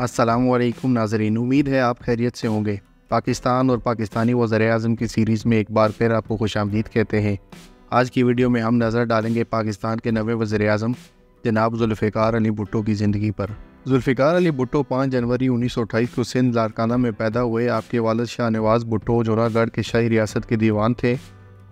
अस्सलामुअलैकुम नाजरीन, उम्मीद है आप खैरियत से होंगे। पाकिस्तान और पाकिस्तानी वज़ीर-ए-आज़म की सीरीज़ में एक बार फिर आपको खुशामदीद कहते हैं। आज की वीडियो में हम नज़र डालेंगे पाकिस्तान के नवे वज़ीर-ए-आज़म जनाब ज़ुल्फ़िकार अली भुट्टो की ज़िंदगी पर। ज़ुल्फ़िकार अली भुट्टो 5 जनवरी 1928 को सिंध लारकाना में पैदा हुए। आपके वालिद शाह नवाज़ भुट्टो जूनागढ़ के शाही रियासत के दीवान थे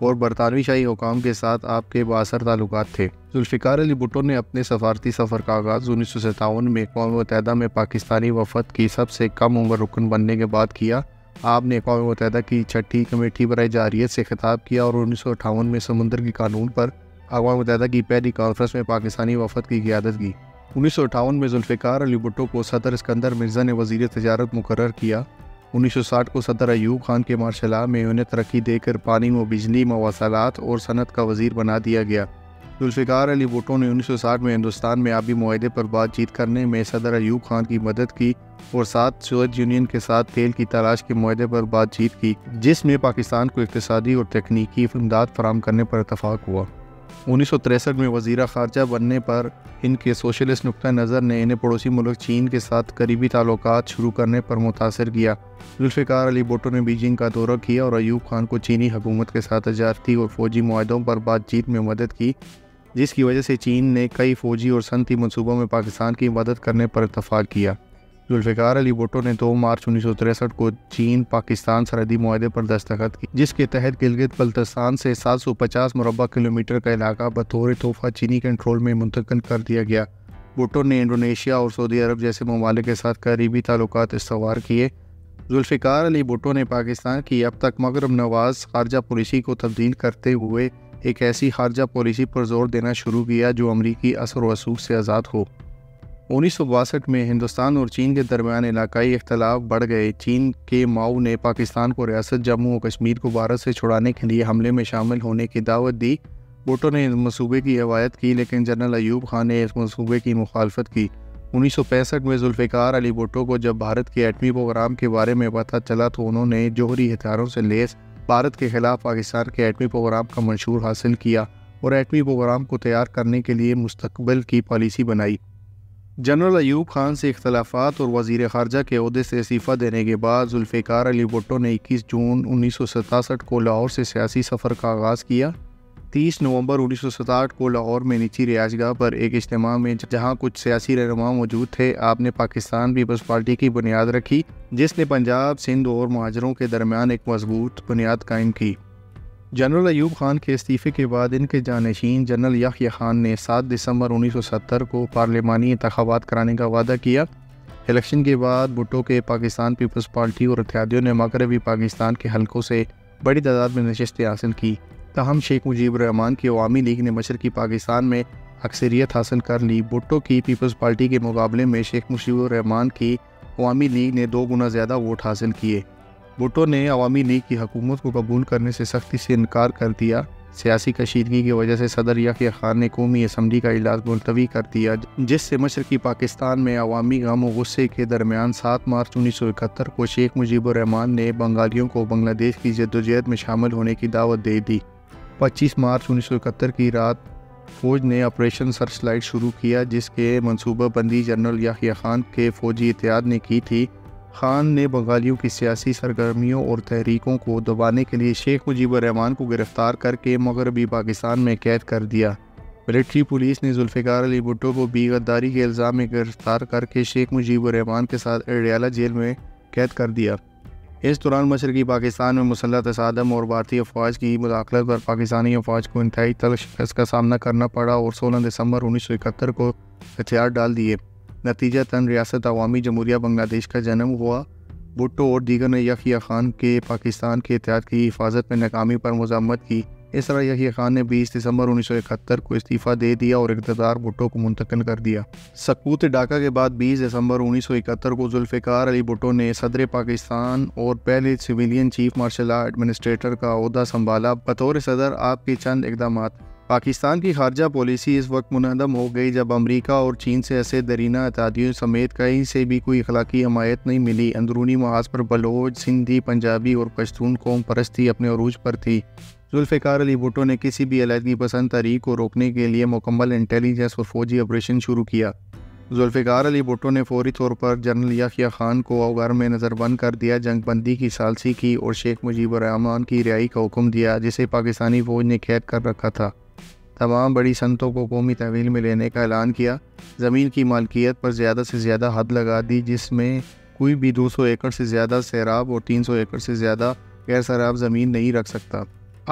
और बरतानवी शाही हुकाम के साथ आपके बासर ताल्लुकात थे। ज़ुल्फ़िकार अली भुट्टो ने अपने सफारती सफ़र का आगाज़ 1957 में अक़वाम मुत्तहदा में पाकिस्तानी वफद की सबसे कम उम्र रुकन बनने के बाद किया। आपने अक़वाम मुत्तहदा की छठी कमेटी बराए जारियत से खिताब किया और 1958 में समुंदर के कानून पर अक़वाम मुत्तहदा की पहली कॉन्फ्रेंस में पाकिस्तानी वफद की क़यादत की। 1958 में ज़ुल्फ़िकार अली भुट्टो को सदर इस्कंदर मिर्ज़ा ने वज़ीर तिजारत मुकर्रर किया। 1960 को सदर अयूब खान के मार्शला में उन्हें तरक्की देकर पानी व बिजली मवासलात और सनत का वज़ीर बना दिया गया। ज़ुल्फ़िकार अली भुट्टो ने 1960 में हिंदुस्तान में आबी मुआहदे पर बातचीत करने में सदर अयूब खान की मदद की और साथ सोवियत यूनियन के साथ तेल की तलाश के मुआहदे पर बातचीत की, जिसमें पाकिस्तान को इक़्तिसादी और तकनीकी इमदाद फराहम करने पर इतफ़ाक़ हुआ। 1963 में वज़ीर ख़ारजा बनने पर इनके सोशलिस्ट नुक्ता नज़र ने इन्हें पड़ोसी मुल्क चीन के साथ करीबी ताल्लुकात शुरू करने पर मुतासर किया। ज़ुल्फ़िकार अली भुट्टो ने बीजिंग का दौरा किया और अयूब खान को चीनी हुकूमत के साथ तजारती और फ़ौजी मुआहदों पर बातचीत में मदद की, जिसकी वजह से चीन ने कई फ़ौजी और सनती मनसूबों में पाकिस्तान की मदद करने पर इतफ़ाक़ किया। ज़ुल्फ़िकार अली भुट्टो ने 2 मार्च 1963 को चीन पाकिस्तान सरहदी मुआहदे पर दस्तखत किए, जिसके तहत गिलगित बल्तिस्तान से 750 मुरबा किलोमीटर का इलाका बतौर तोहफा चीनी कंट्रोल में मुंतकिल कर दिया गया। भुट्टो ने इंडोनेशिया और सऊदी अरब जैसे ममालिक के साथ करीबी ताल्लुकात इस्तवार किए। ज़ुल्फ़िकार अली भुट्टो ने पाकिस्तान की अब तक मगरब नवाज़ खारजा पॉलिसी को तब्दील करते हुए एक ऐसी खारजा पॉलिसी पर जोर देना शुरू किया जो अमरीकी असर व रसूख से आज़ाद हो। 1962 में हिंदुस्तान और चीन के दरमियान इलाकाई इख्तलाफ बढ़ गए। चीन के माओ ने पाकिस्तान को रियासत जम्मू और कश्मीर को भारत से छुड़ाने के लिए हमले में शामिल होने की दावत दी। भुट्टो ने इस मनसूबे की हिमायत की, लेकिन जनरल अयूब खान ने इस मनसूबे की मुखालफत की। 1965 में ज़ुल्फ़िकार अली भुट्टो को जब भारत के एटमी प्रोग्राम के बारे में पता चला तो उन्होंने जौहरी हथियारों से लैस भारत के ख़िलाफ़ पाकिस्तान के एटमी प्रोग्राम का मंशूर हासिल किया और एटमी प्रोग्राम को तैयार करने के लिए मुस्तकबिल की पॉलिसी बनाई। जनरल अयूब खान से इख्तलाफात और वज़ीर ख़ारजा के ओहदे से इस्तीफ़ा देने के बाद ज़ुल्फ़िकार अली भुट्टो ने 21 जून 1967 को लाहौर से सियासी सफ़र का आगाज़ किया। 30 नवंबर 1967 को लाहौर में निची रिहाइशगाह पर एक इज्तिमा में, जहाँ कुछ सियासी रहनुमा मौजूद थे, आपने पाकिस्तान पीपल्स पार्टी की बुनियाद रखी, जिसने पंजाब, सिंध और महाजरों के दरमियान एक मजबूत बुनियाद कायम की। जनरल अयूब खान के इस्तीफ़े के बाद इनके जानशीन जनरल याह्या खान ने 7 दिसंबर 1970 को पार्लिमानी इंतखाबात कराने का वादा किया। इलेक्शन के बाद भुट्टो के पाकिस्तान पीपल्स पार्टी और इत्यादियों ने मगरबी पाकिस्तान के हलकों से बड़ी तादाद में नशस्तें हासिल की। तहम शेख मुजीबुर रहमान की अवामी लीग ने मशरक़ी पाकिस्तान में अक्सरियत हासिल कर ली। भुट्टो की पीपल्स पार्टी के मुकाबले में शेख मुजीबुर रहमान की अवामी लीग ने 2 गुना ज़्यादा वोट हासिल किए। भुट्टो ने अवामी लीग की हुकूमत को कबूल करने से सख्ती से इनकार कर दिया। सियासी कशीदगी की वजह से सदर याह्या खान ने कौमी असम्बली का इजलास मुलतवी कर दिया, जिससे मशरक़ी पाकिस्तान में अवामी गम और गुस्से के दरमियान 7 मार्च 1971 को शेख मुजीबुर रहमान ने बंगालियों को बांग्लादेश की जद्दोजहद में शामिल होने की दावत दे दी। 25 मार्च 1971 की रात फ़ौज ने ऑपरेशन सर्च लाइट शुरू किया, जिसके मनसूबाबंदी जनरल याह्या खान के फ़ौजी इत्तेहाद ने की थी। खान ने बंगालियों की सियासी सरगर्मियों और तहरीकों को दबाने के लिए शेख मुजीबुर रहमान को गिरफ़्तार करके मगरबी पाकिस्तान में कैद कर दिया। मिलिट्री पुलिस ने ज़ुल्फ़िकार अली भुट्टो को भी गद्दारी के इल्ज़ाम में गिरफ़्तार करके शेख मुजीबुर रहमान के साथ अडियाला जेल में कैद कर दिया। इस दौरान मशरक़ी पाकिस्तान में मुसल्लह तसादम और भारतीय अफवाज की मुदाखलत पर पाकिस्तानी अफवाज को इंतहाई तल्ख़ शिकस्त का सामना करना पड़ा और 16 दिसंबर 1971 को हथियार डाल दिए। नतीजतन रियासत अवामी जमहूरिया बांग्लादेश का जन्म हुआ। भुट्टो और दीगर ने याह्या खान के पाकिस्तान के एहतियात की हिफाजत में नाकामी पर मज़म्मत की। इस तरह याह्या खान ने 20 दिसंबर 1971 को इस्तीफ़ा दे दिया और इक़्तिदार भुट्टो को मुंतकिल कर दिया। सकूत ढाका के बाद 20 दिसंबर 1971 को ज़ुल्फ़िकार अली भुट्टो ने सदर पाकिस्तान और पहले सिविलियन चीफ मार्शल एडमिनिस्ट्रेटर का ओहदा संभाला। बतौर सदर आपके चंद इकदाम पाकिस्तान की खारजा पॉलिसी इस वक्त मुनहदम हो गई जब अमरीका और चीन से ऐसे दरीना इत्यादियों समेत कहीं से भी कोई अखलाकी हमायत नहीं मिली। अंदरूनी महाज पर बलोच, सिंधी, पंजाबी और पश्तून कौम परस्ती अपने अरूज पर थी। ज़ुल्फ़िकार अली भुट्टो ने किसी भी अलहदगी पसंद तहरीक को रोकने के लिए मुकम्मल इंटेलिजेंस और फौजी ऑपरेशन शुरू किया। जुल्फ़िकार अली भुट्टो ने फौरी तौर पर जनरल याह्या खान को अवगार में नज़रबंद कर दिया, जंगबंदी की सालसी की और शेख मुजीबुर रहमान की रिहाई का हुक्म दिया जिसे पाकिस्तानी फ़ौज ने कैद कर रखा था। तमाम बड़ी सनतों को कौमी तहवील में लेने का ऐलान किया। ज़मीन की मालकियत पर ज़्यादा से ज़्यादा हद लगा दी जिसमें कोई भी 200 एकड़ से ज़्यादा सैराब और 300 एकड़ से ज़्यादा गैर सैराब ज़मीन नहीं रख सकता।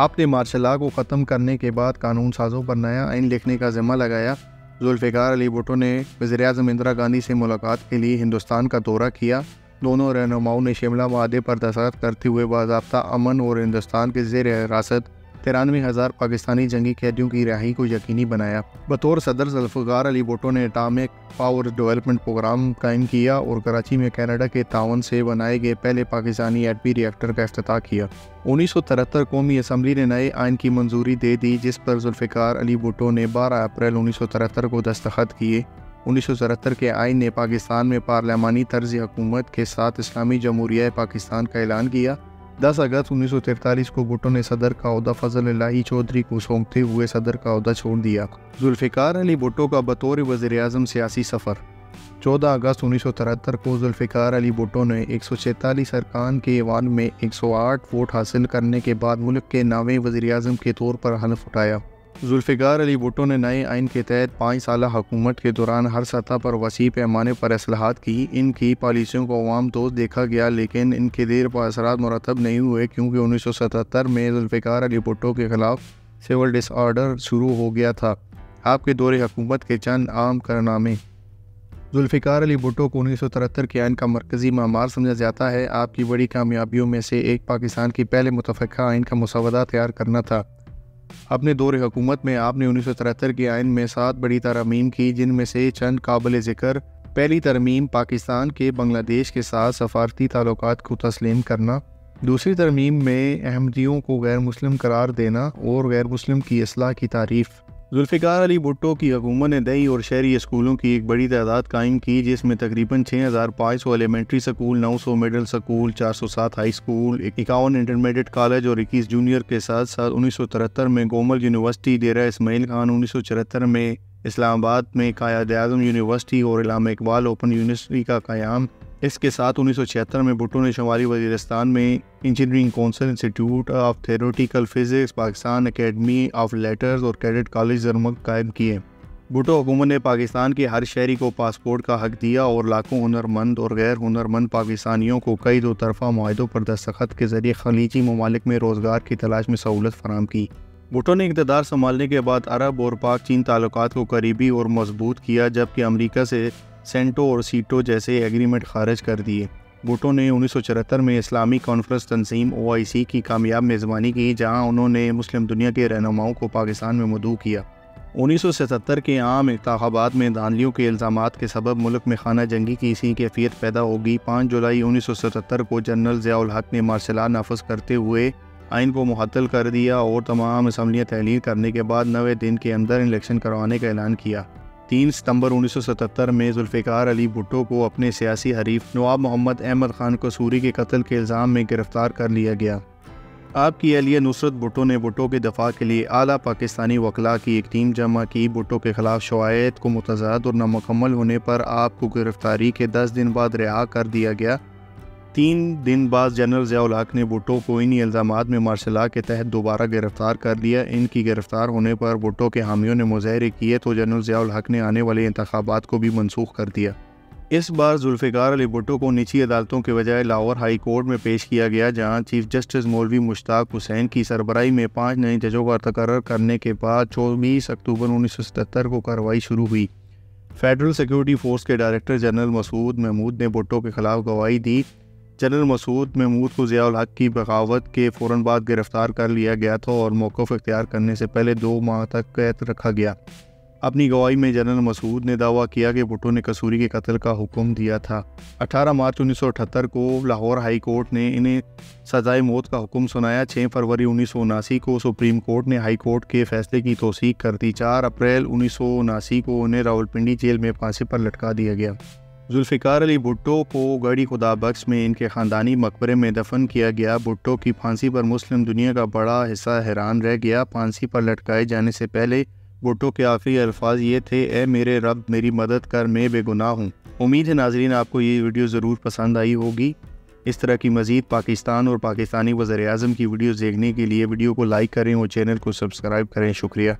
आपने मार्शल लॉ को ख़त्म करने के बाद कानून साजों पर नया आइन लिखने का ज़िम्मा लगाया। जुल्फ़िकार अली भुट्टो ने वज़ीर-ए-आज़म इंदिरा गांधी से मुलाकात के लिए हिंदुस्तान का दौरा किया। दोनों रहनुमाओं ने शिमला वादे पर दस्तखत करते हुए बाज़ाब्ता अमन और हिंदुस्तान के ज़ेर हिरासत 93,000 पाकिस्तानी जंगी कैदियों की रिहाई को यकीनी बनाया। बतौर सदर जुल्फ़िकार अली भुट्टो ने एटॉमिक पावर डेवलपमेंट प्रोग्राम कायम किया और कराची में कनाडा के तावन से बनाए गए पहले पाकिस्तानी एटमी रिएक्टर का इफ्तिताह किया। 1973 कौमी असम्बली ने नए आइन की मंजूरी दे दी जिस पर जुल्फ़िकार अली भुट्टो ने 12 अप्रैल 1973 को दस्तखत किए। 1973 के आइन ने पाकिस्तान में पार्लियामानी तर्ज हुकूमत के साथ इस्लामी जमहूरिया पाकिस्तान का ऐलान किया। 10 अगस्त 1943 को भुट्टो ने सदर का ओहदा फजल इलाही चौधरी को सौंपते हुए सदर का ओहदा छोड़ दिया। जुल्फ़िकार अली भुट्टो का बतौर वज़ीर-ए-आज़म सियासी सफ़र। 14 अगस्त 1973 को जुल्फ़िकार अली भुट्टो ने 146 अरकान के ऐवान में 108 वोट हासिल करने के बाद मुल्क के नामे वज़ीर-ए-आज़म के तौर पर हलफ उठाया। जुल्फ़िकार अली भुट्टो ने नए आइन के तहत 5 साल हुकूमत के दौरान हर सतह पर वसी पैमाने पर असलाहत की। इनकी पॉलिसियों को अवाम दोस्त देखा गया लेकिन इनके देर पर असरा मुरतब नहीं हुए क्योंकि 1977 में जुल्फ़िकार अली भुट्टो के ख़िलाफ़ सिविल डिसऑर्डर शुरू हो गया था। आपके दौरे हुकूमत के चंद आम कारनामे। जुल्फ़िकार अली भुट्टो को 1973 के आइन का मरकज़ी मामार समझा जाता है। आपकी बड़ी कामयाबियों में से एक पाकिस्तान की पहले मुतफ़ा आइन का मसौदा तैयार करना था। अपने दौर हुकूमत में आपने 1973 के आइन में 7 बड़ी तरमीम की जिनमें से चंद काबिल ज़िक्र। पहली तरमीम पाकिस्तान के बांग्लादेश के साथ सफारती ताल्लुकात को तस्लीम करना। दूसरी तरमीम में अहमदियों को गैर मुस्लिम करार देना और गैर मुस्लिम की असलाह की तारीफ़। जुल्फ़िकार अली भुट्टो की हुकूमत ने दही और शहरी स्कूलों की एक बड़ी तादाद कायम की जिसमें तकरीबन 6,500 elementary school, 900 middle school, 407 high school, 51 intermediate college और 21 जूनियर के साथ साथ 1973 में गोमल यूनिवर्सिटी, डेरा इस्माइल खान, 1974 में इस्लामाबाद में कायद-ए-आज़म यूनिवर्सिटी और इलामा इकबाल ओपन यूनिवर्सिटी का क़याम। इसके साथ 1976 में भुट्टो ने शुमाली वज़ीरिस्तान में engineering council, institute of theoretical physics, Pakistan academy of letters और कैडेट कॉलेज जरमक कायम किए। भुट्टो हुकूमत ने पाकिस्तान के हर शहरी को पासपोर्ट का हक दिया और लाखों हुनरमंद और गैर हुनरमंद पाकिस्तानियों को कई दो तरफ़ा मुआहिदों पर दस्तखत के ज़रिए खलीजी ममालिक में रोज़गार की तलाश में सहूलत फराहम की। भुट्टो ने इक़्तिदार संभालने के बाद अरब और पाक चीन ताल्लुकात को करीबी और मजबूत किया जबकि अमरीका से सेंटो और सीटो जैसे एग्रीमेंट खारिज कर दिए। भुट्टो ने 1974 में इस्लामी कॉन्फ्रेंस तंजीम OIC की कामयाब मेज़बानी की जहां उन्होंने मुस्लिम दुनिया के रहनुमाओं को पाकिस्तान में मदऊ किया। 1977 के आम इंतखाबात में धांधलियों के इल्ज़ामात के सबब मुल्क में खाना जंगी की सी कैफियत पैदा होगी। 5 जुलाई 1977 को जनरल ज़िया उल-हक़ ने मार्शल लॉ नाफिज़ करते हुए आइन को मुअत्तल कर दिया और तमाम असम्बलियाँ तहलील करने के बाद 90 दिन के अंदर इलेक्शन करवाने का ऐलान किया। 3 सितंबर 1977 में जुल्फ़िकार अली भुट्टो को अपने सियासी हरीफ नवाब मोहम्मद अहमद ख़ान कसूरी के कत्ल के इल्ज़ाम में गिरफ़्तार कर लिया गया। आपकी अहलिया नुसरत भुट्टो ने भुट्टो के दफ़ा के लिए आला पाकिस्तानी वकला की एक टीम जमा की। भुट्टो के ख़िलाफ़ शवायद को मुतजाद और नामुकम्मल होने पर आपको गिरफ़्तारी के 10 दिन बाद रिहा कर दिया गया। 3 दिन बाद जनरल ज़िया उल-हक़ ने भुट्टो को इन्हीं इल्ज़ामात में मार्शल लॉ के तहत दोबारा गिरफ़्तार कर लिया। इनकी गिरफ़्तार होने पर भुट्टो के हामियों ने मुज़ाहरे किए तो जनरल ज़िया उल-हक़ ने आने वाले इंतखाबात को भी मनसूख कर दिया। इस बार जुल्फ़िकार अली भुट्टो को निची अदालतों के बजाय लाहौर हाई कोर्ट में पेश किया गया जहाँ चीफ जस्टिस मौलवी मुश्ताक हुसैन की सरबराही में 5 नए जजों का तकर्रर करने के बाद 24 अक्टूबर 1977 को कार्रवाई शुरू हुई। फेडरल सिक्योरिटी फ़ोर्स के डायरेक्टर जनरल मसूद महमूद ने भुट्टो के ख़िलाफ़ गवाही दी। जनरल मसूद महमूद को ज़िया उल-हक़ की बगावत के फ़ौरन बाद गिरफ़्तार कर लिया गया था और मौक़िफ़ इख्तियार करने से पहले 2 माह तक कैद रखा गया। अपनी गवाही में जनरल मसूद ने दावा किया कि भुट्टो ने कसूरी के कत्ल का हुक्म दिया था। 18 मार्च 1978 को लाहौर हाई कोर्ट ने इन्हें सज़ाए मौत का हुक्म सुनाया। 6 फरवरी 1979 को सुप्रीम कोर्ट ने हाई कोर्ट के फ़ैसले की तोसीक़ कर दी। 4 अप्रैल 1979 को उन्हें रावलपिंडी जेल में फांसी पर लटका दिया गया। जुल्फ़िकार अली भुट्टो को गढ़ी खुदाबख्श में इनके ख़ानदानी मकबरे में दफन किया गया। भुट्टो की फांसी पर मुस्लिम दुनिया का बड़ा हिस्सा हैरान रह गया। फांसी पर लटकाए जाने से पहले भुट्टो के आखिरी अल्फाज ये थे, ए मेरे रब मेरी मदद कर मैं बेगुनाह हूँ। उम्मीद है नाजरीन आपको ये वीडियो ज़रूर पसंद आई होगी। इस तरह की मज़ीद पाकिस्तान और पाकिस्तानी वज़ीर-ए-आज़म की वीडियोज़ देखने के लिए वीडियो को लाइक करें और चैनल को सब्सक्राइब करें। शुक्रिया।